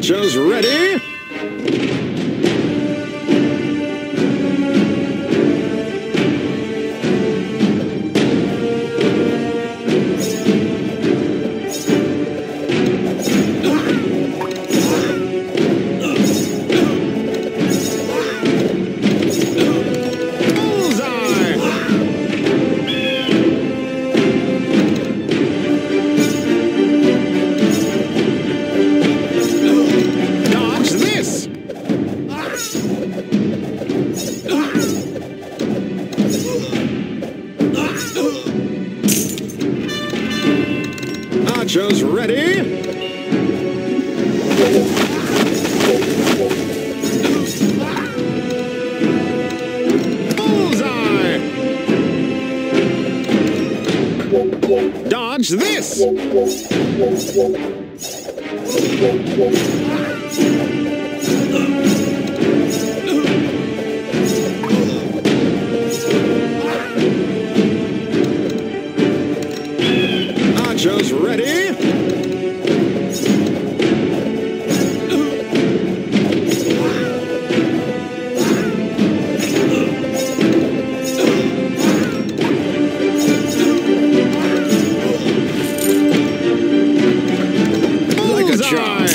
Nachos ready. Nachos ready. Bullseye. Dodge this. Nachos ready. Like a try.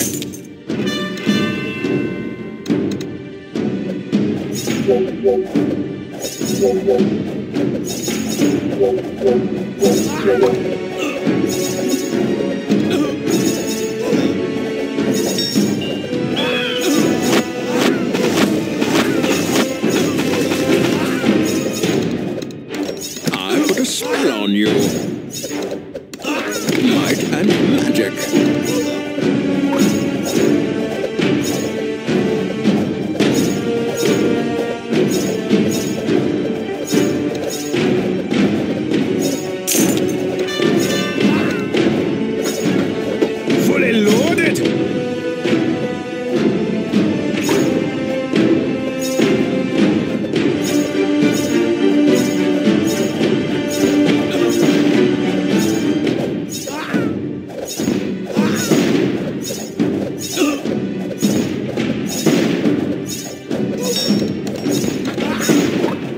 I put a spell on you. Light and magic.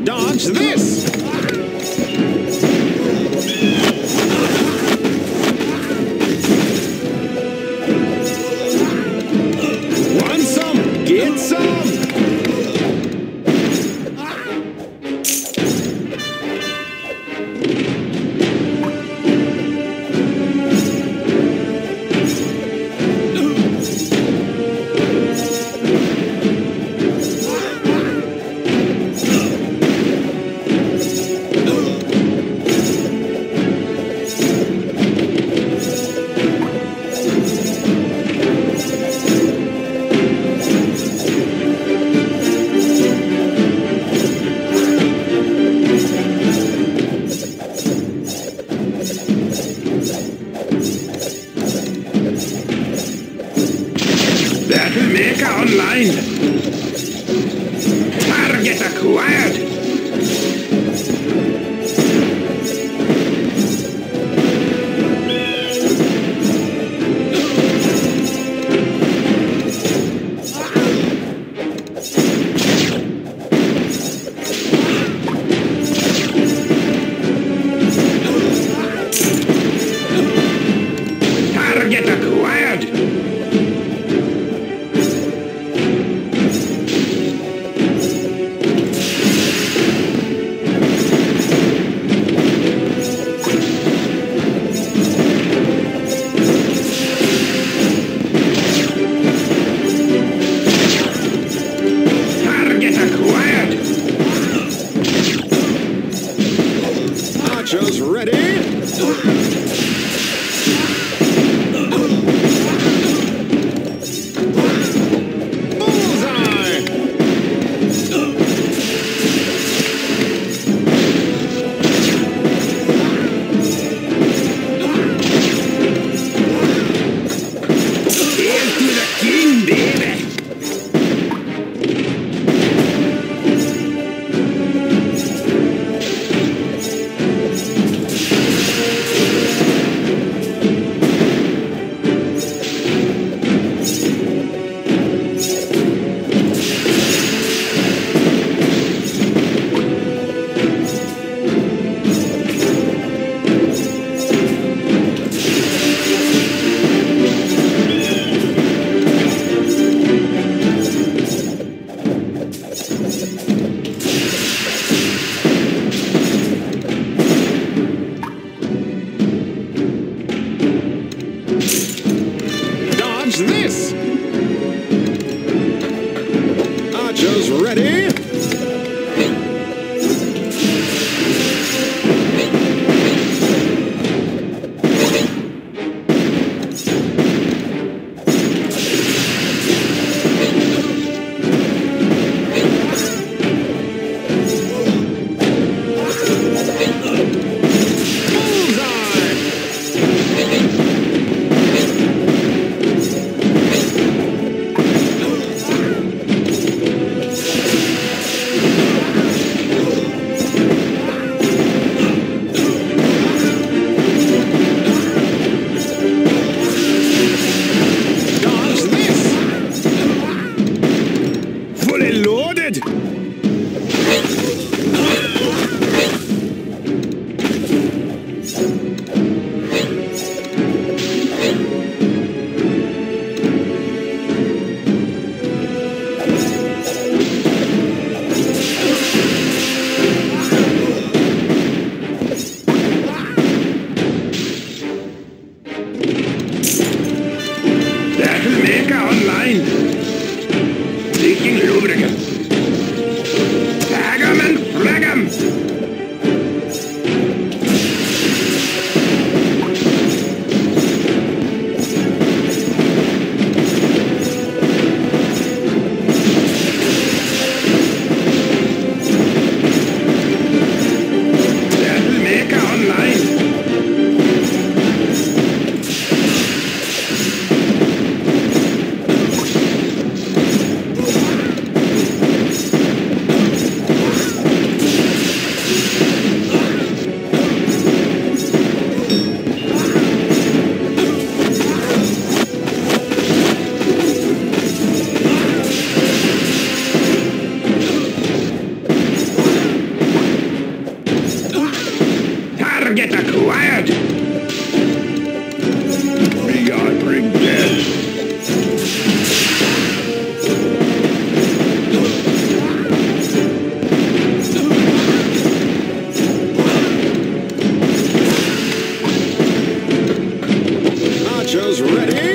Dodge this! Want some? Get some! Maker online. Target acquired. Target acquired. Nachos ready. Show's ready.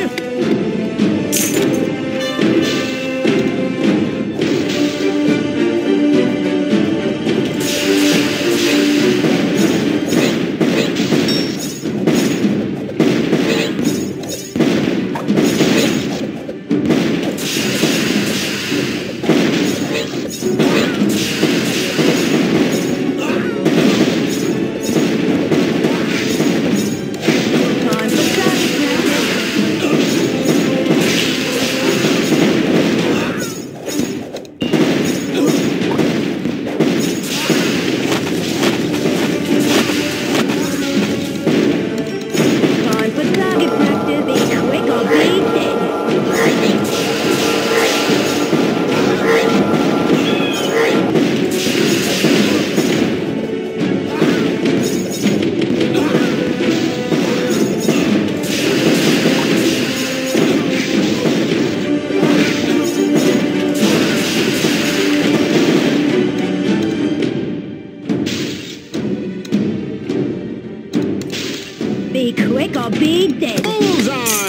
Be quick or be dead. Bullseye!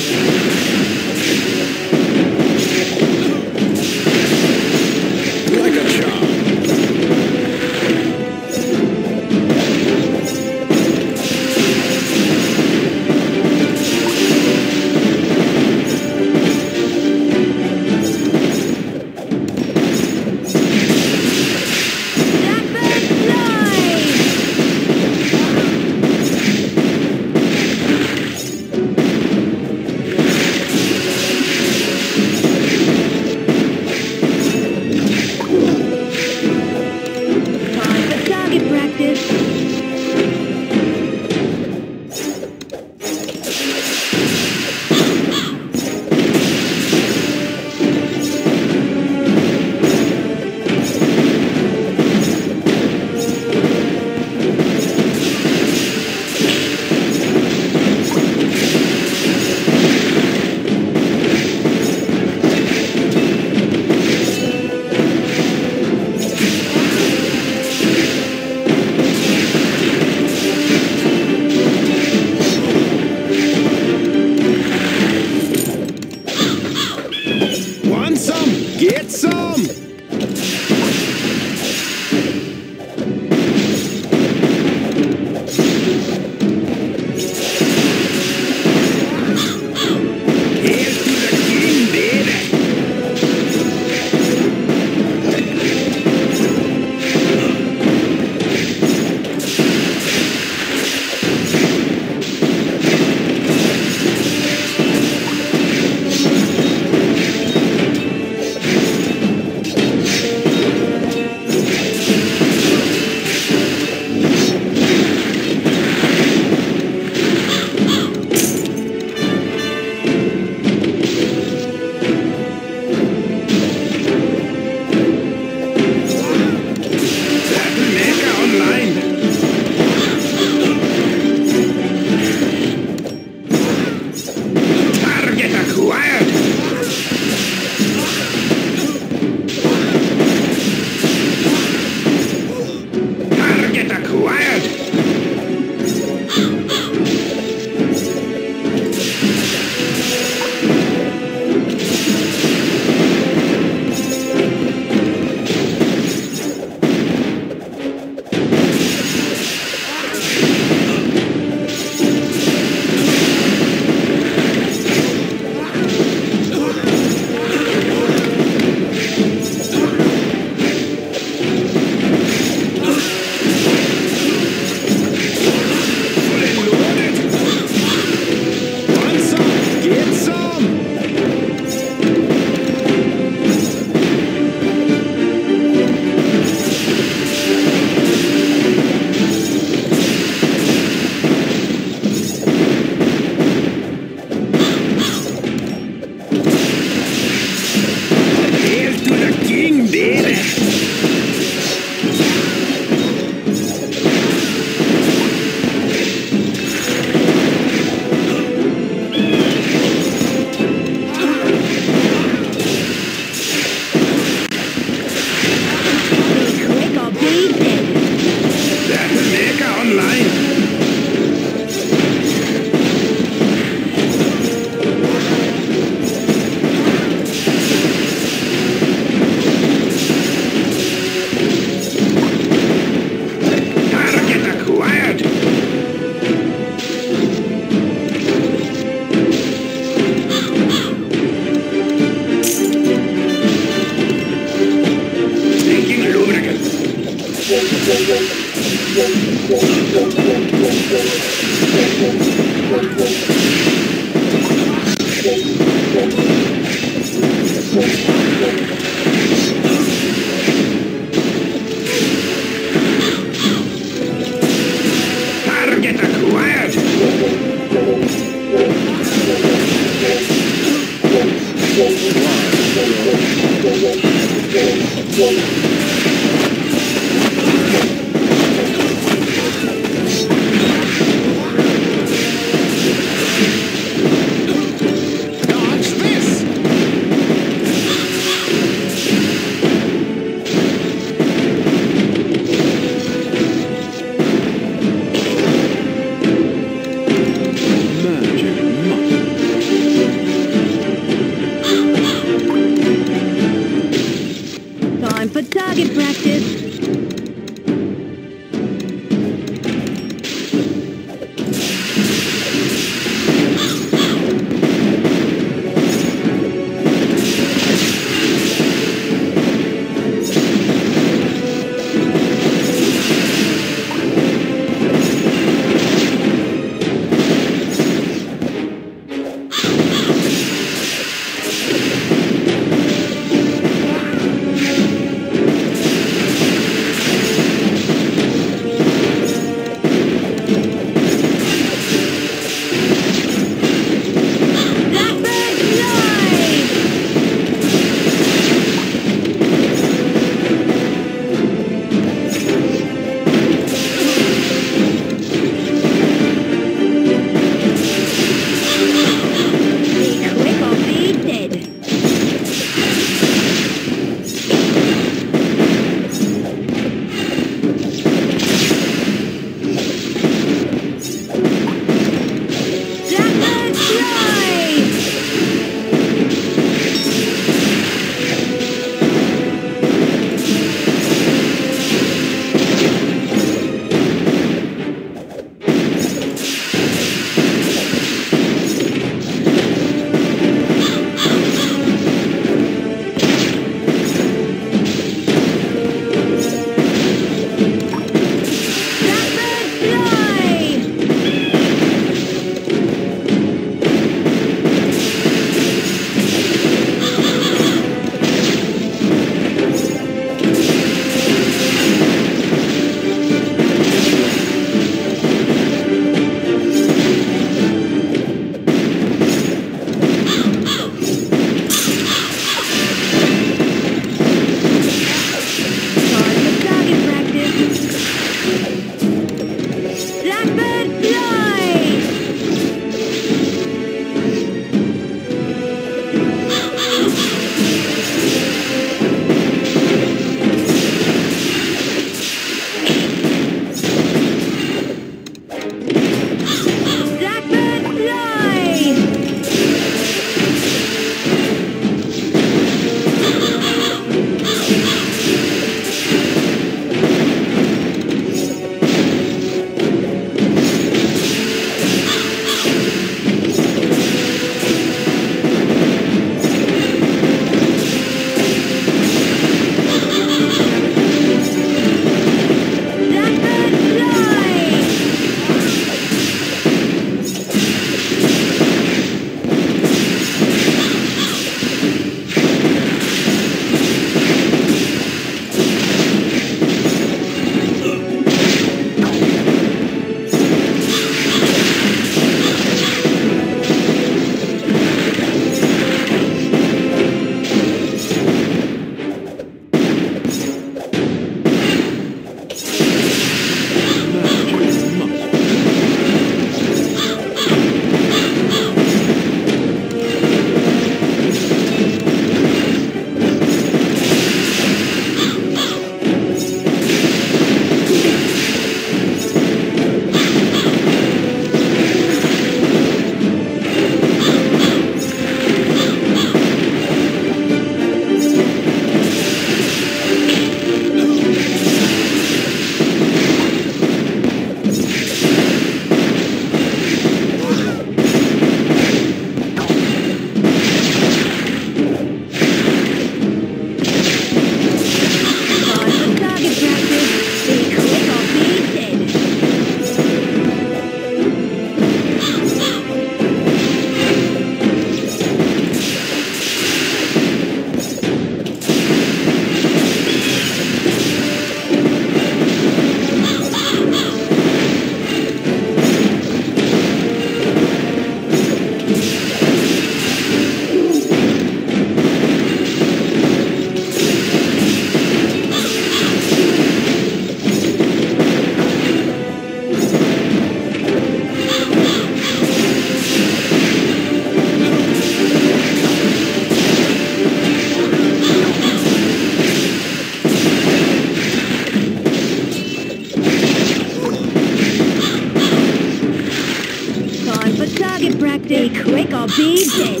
Cricket brack day quick, I'll be dead.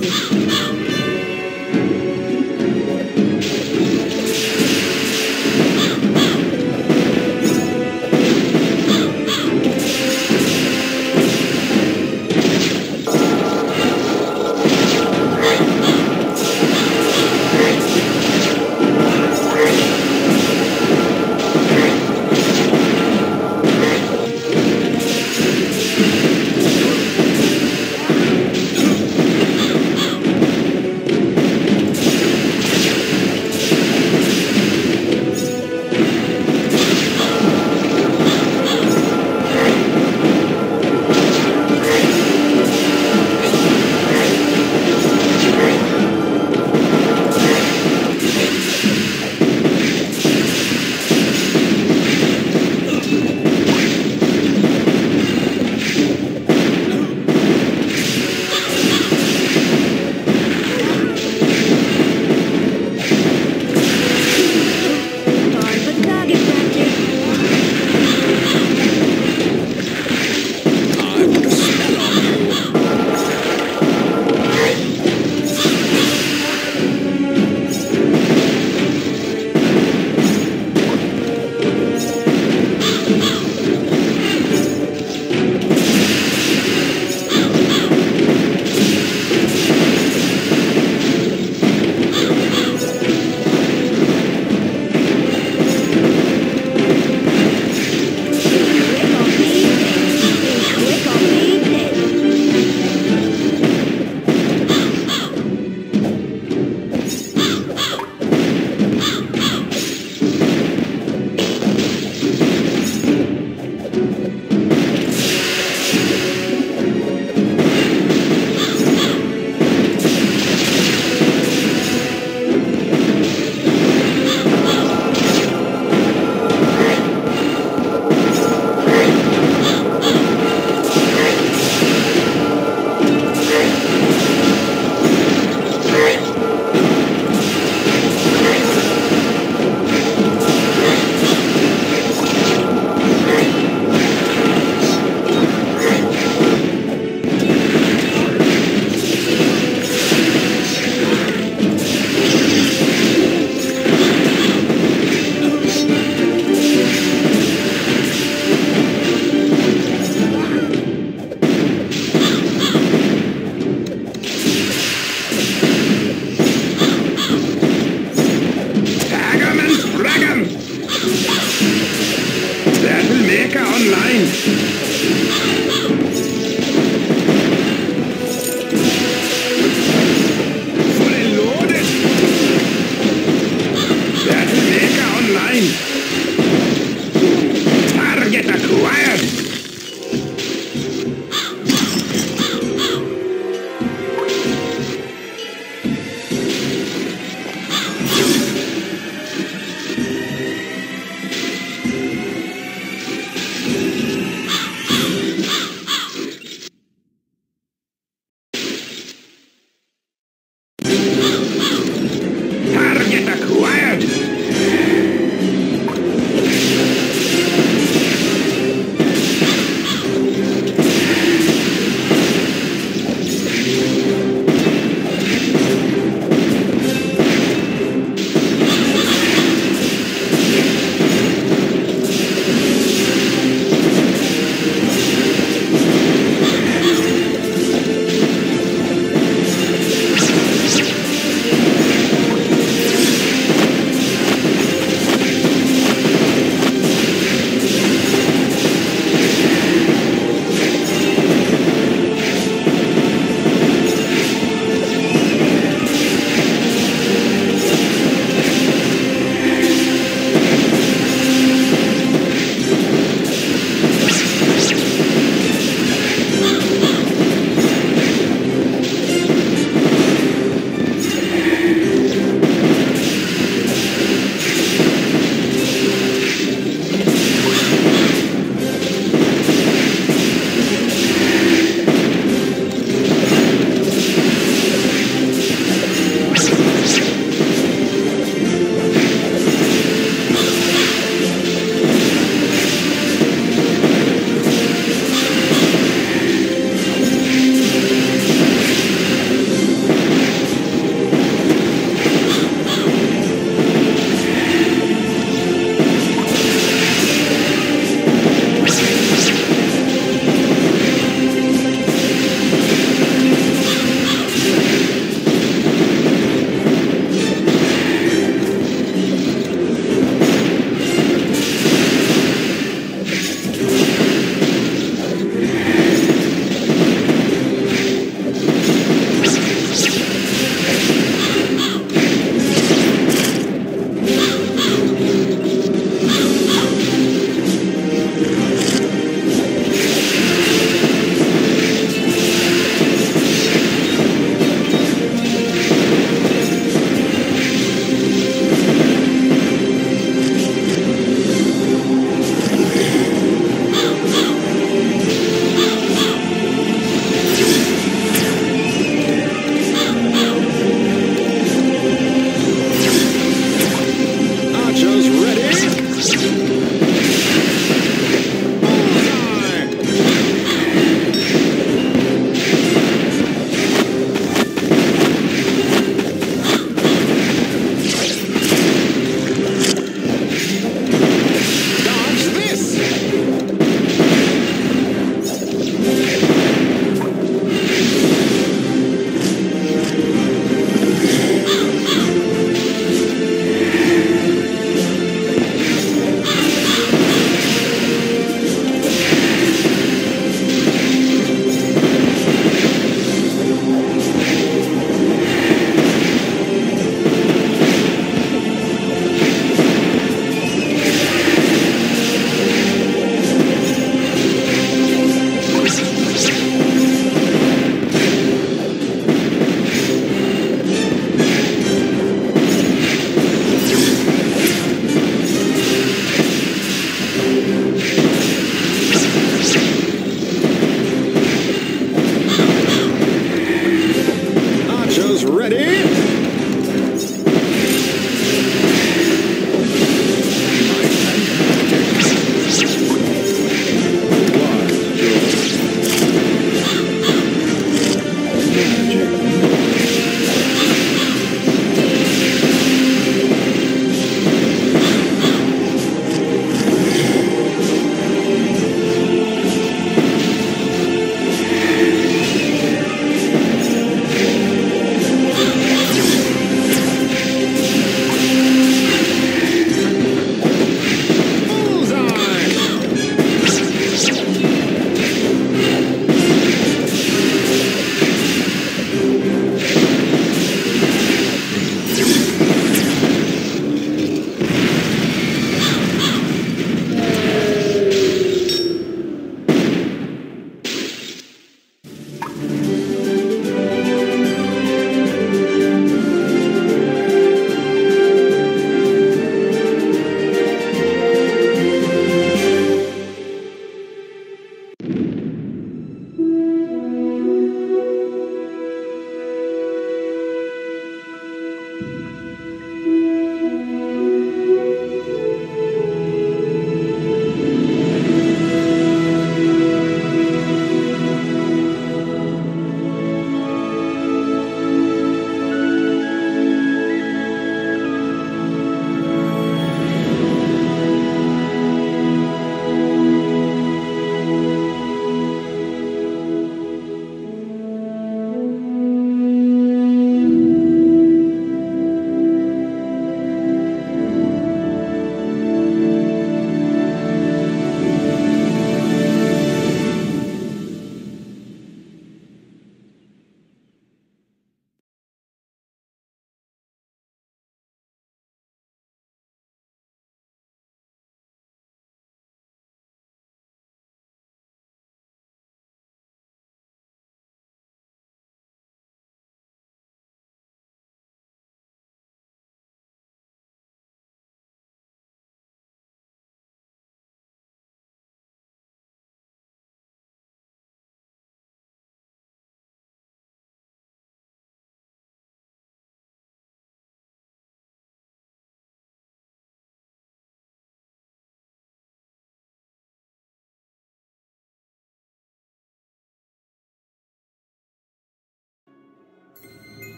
energy.